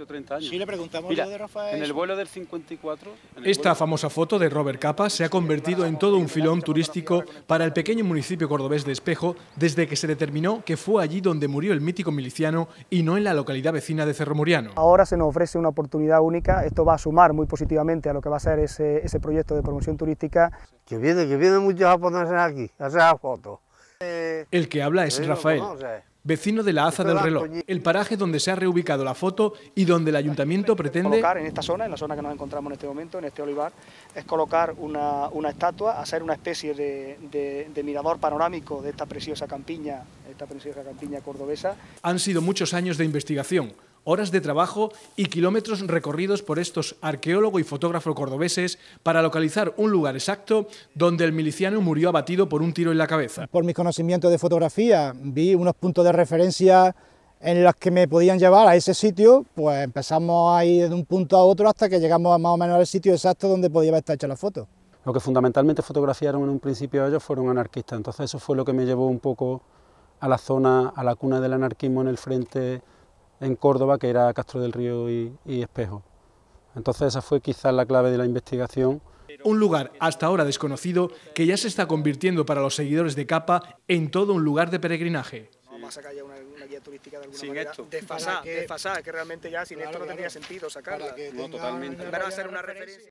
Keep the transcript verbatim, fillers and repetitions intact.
veinte o treinta años. Sí, le preguntamos. Mira, lo de Rafael. En el vuelo del cincuenta y cuatro... Esta famosa foto de Robert Capa se ha convertido en todo un filón turístico para el pequeño municipio cordobés de Espejo desde que se determinó que fue allí donde murió el mítico miliciano y no en la localidad vecina de Cerro Muriano. Ahora se nos ofrece una oportunidad única, esto va a sumar muy positivamente a lo que va a ser ese, ese proyecto de promoción turística. Que vienen que viene muchos japoneses aquí, a hacer fotos. Eh, el que habla es Rafael, vecino de la Haza del Reloj, el paraje donde se ha reubicado la foto y donde el ayuntamiento pretende colocar en esta zona, en la zona que nos encontramos en este momento, en este olivar, es colocar una, una estatua, hacer una especie de, de, de mirador panorámico de esta preciosa campiña, esta preciosa campiña cordobesa. Han sido muchos años de investigación, horas de trabajo y kilómetros recorridos por estos arqueólogo y fotógrafo cordobeses para localizar un lugar exacto donde el miliciano murió abatido por un tiro en la cabeza. Por mis conocimientos de fotografía vi unos puntos de referencia en los que me podían llevar a ese sitio, pues empezamos a ir de un punto a otro hasta que llegamos más o menos al sitio exacto donde podía haber estado hecha la foto. Lo que fundamentalmente fotografiaron en un principio ellos fueron anarquistas, entonces eso fue lo que me llevó un poco a la zona, a la cuna del anarquismo en el frente en Córdoba, que era Castro del Río y, y Espejo. Entonces esa fue quizás la clave de la investigación. Un lugar hasta ahora desconocido que ya se está convirtiendo para los seguidores de Capa en todo un lugar de peregrinaje. Vamos a sacar ya una, una guía turística de alguna sin manera desfasada, que, que realmente ya sin claro, esto no claro. Tendría sentido sacarla. No, totalmente. Van a ser una referencia.